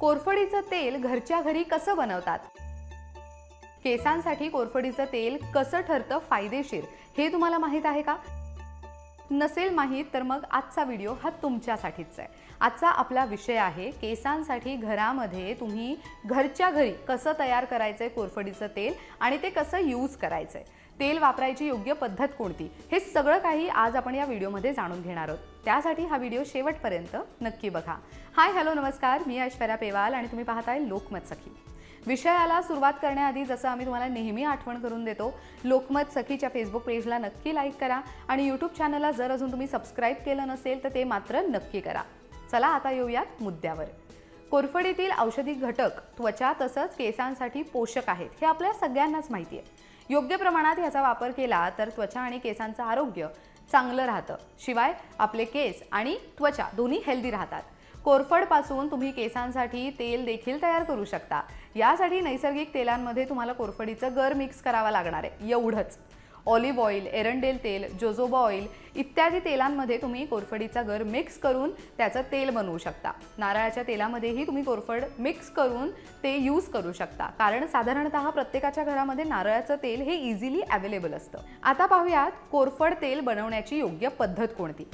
कोरफडीचं तेल घरच्या घरी कसं बनवतात? केसांसाठी कोरफडीचं तेल कसं ठरतं फायदेशीर हे तुम्हाला माहित आहे का? नसेल माहित तर मग आजचा व्हिडिओ हा तुमच्यासाठीच आहे। आजचा आपला विषय आहे केसांसाठी घरामध्ये तुम्ही घरच्या घरी कसं तयार करायचं कोरफडीचं तेल आणि ते कसं यूज करायचं, तेल वापरायची योग्य पद्धत कोणती, हे सगळं काही आज आपण या व्हिडिओमध्ये जाणून घेणार आहोत। त्यासाठी हा व्हिडिओ शेवटपर्यंत नक्की बघा। हाय हॅलो नमस्कार, मी ऐश्वर्या पेवाल आणि तुम्ही पाहताय लोकमत सखी। विषयाला सुरुवात करण्याआधी जसं आम्ही तुम्हाला नेहमी आठवण करून देतो, लोकमत सखीच्या फेसबुक पेजला नक्की लाईक करा आणि यूट्यूब चॅनलला जर अजून तुम्ही सबस्क्राईब केलं नसेल तर ते मात्र नक्की करा। चला आता येऊयात मुद्द्यावर। कोरफडीतील औषधी घटक त्वचा तसंच केसांसाठी पोषक आहेत हे आपल्या सगळ्यांनाच माहिती आहे। योग्य प्रमाणात याचा वापर केला तर त्वचा आणि केसांचं आरोग्य चांगलं राहतं, शिवाय आपले केस आणि त्वचा दोन्ही हेल्दी राहतात। कोरफडपासून तुम्ही केसांसाठी तेल देखील तयार करू शकता। यासाठी नैसर्गिक तेलांमध्ये तुम्हाला कोरफडीचं गर मिक्स करावा लागणार आहे एवढंच। ऑलिव्ह ऑइल, एरंडेल तेल, जोजोबा ऑइल इत्यादी तेलांमध्ये तुम्ही कोरफडीचा गर मिक्स करून त्याचं तेल बनवू शकता। नारळाच्या तेलामध्येही तुम्ही कोरफड मिक्स करून ते यूज करू शकता, कारण साधारणतः प्रत्येकाच्या घरामध्ये नारळाचं तेल हे इझिली अवेलेबल असतं। आता पाहूयात कोरफड तेल बनवण्याची योग्य पद्धत कोणती।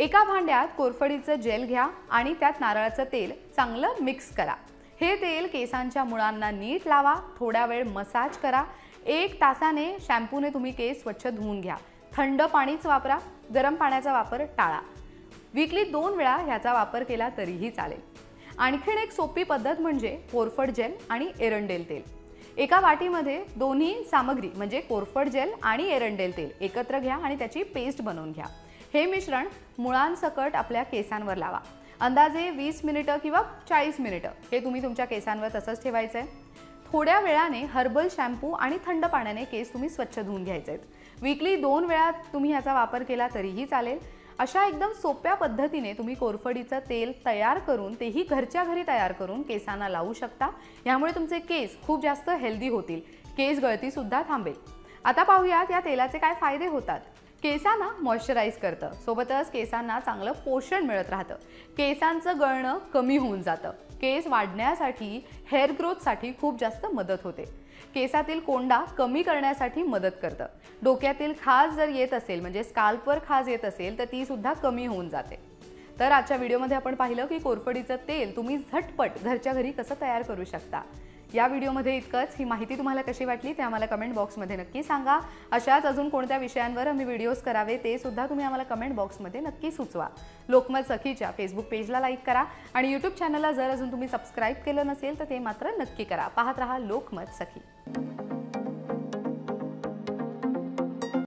एका भांड्यात कोरफडीचं जेल घ्या आणि त्यात नारळाचं तेल चांगलं मिक्स करा। हे तेल केसांच्या मुळांना नीट लावा, थोडा वेळ मसाज करा। 1 तासाने शॅम्पूने तुम्ही केस स्वच्छ धुवून घ्या। थंड पाणीच वापरा, गरम पाण्याचा वापर टाळा। वीकली 2 वेळा ह्याचा वापर केला तरीही चालेल। आणखीन एक सोपी पद्धत म्हणजे कोरफड जेल आणि एरंडेल तेल। एका वाटीमध्ये दोन्ही सामग्री म्हणजे कोरफड जेल आणि एरंडेल तेल एकत्र घ्या आणि त्याची पेस्ट बनवून घ्या। हे मिश्रण मुळांसकट आपल्या केसांवर लावा। अंदाजे 20 मिनिटं किंवा 40 मिनिटं हे तुम्ही तुमच्या केसांवर तसंच ठेवायचं आहे। थोड्या वेळाने हर्बल शॅम्पू आणि थंड पाण्याने केस तुम्ही स्वच्छ धुवून घ्यायचे आहेत। वीकली 2 वेळा तुम्ही याचा वापर केला तरीही चालेल। अशा एकदम सोप्या पद्धतीने तुम्ही कोरफडीचं तेल तयार करून तेही घरच्या घरी तयार करून केसांना लावू शकता। यामुळे तुमचे केस खूप जास्त हेल्दी होतील, केस गळतीसुद्धा थांबेल। आता पाहूयात या तेलाचे काय फायदे होतात। केसांना मॉइश्चराइज करतं, सोबतच केसांना चांगलं पोषण मिळत राहतं। केसांचं गळणं कमी होऊन जातं, केस वाढण्यासाठी हेअर ग्रोथसाठी खूप जास्त मदत होते। केसातील कोंडा कमी करण्यासाठी मदत करतं। डोक्यातील खाज जर येत असेल म्हणजे स्काल्पवर खाज येत असेल तर ती सुद्धा कमी होऊन जाते। तर आजच्या व्हिडिओमध्ये आपण पाहिलं की कोरफडीचं तेल तुम्ही झटपट घरच्या घरी कसं तयार करू शकता। या व्हिडिओमध्ये इतकंच। ही माहिती तुम्हाला कशी वाटली ते आम्हाला कमेंट बॉक्समध्ये नक्की सांगा। अशाच अजून कोणत्या विषयांवर आम्ही व्हिडिओज करावे ते सुद्धा तुम्ही आम्हाला कमेंट बॉक्समध्ये नक्की सुचवा। लोकमत सखीच्या फेसबुक पेजला लाईक करा आणि यूट्यूब चॅनलला जर अजून तुम्ही सबस्क्राईब केलं नसेल तर ते मात्र नक्की करा। पाहत रहा लोकमत सखी।